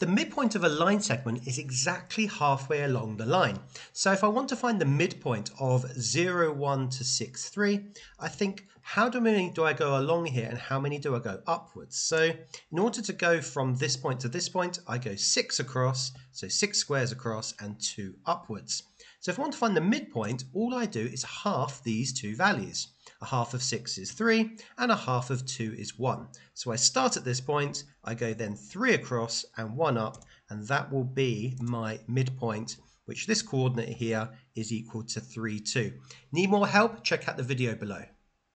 The midpoint of a line segment is exactly halfway along the line. So if I want to find the midpoint of 0,1 to 6,3, I think, how many do I go along here and how many do I go upwards? So in order to go from this point to this point, I go 6 across, so 6 squares across and 2 upwards. So if I want to find the midpoint, all I do is half these two values. A half of 6 is 3 and a half of 2 is 1. So I start at this point, I go then 3 across and 1 up, and that will be my midpoint, which this coordinate here is equal to 3, 2. Need more help? Check out the video below.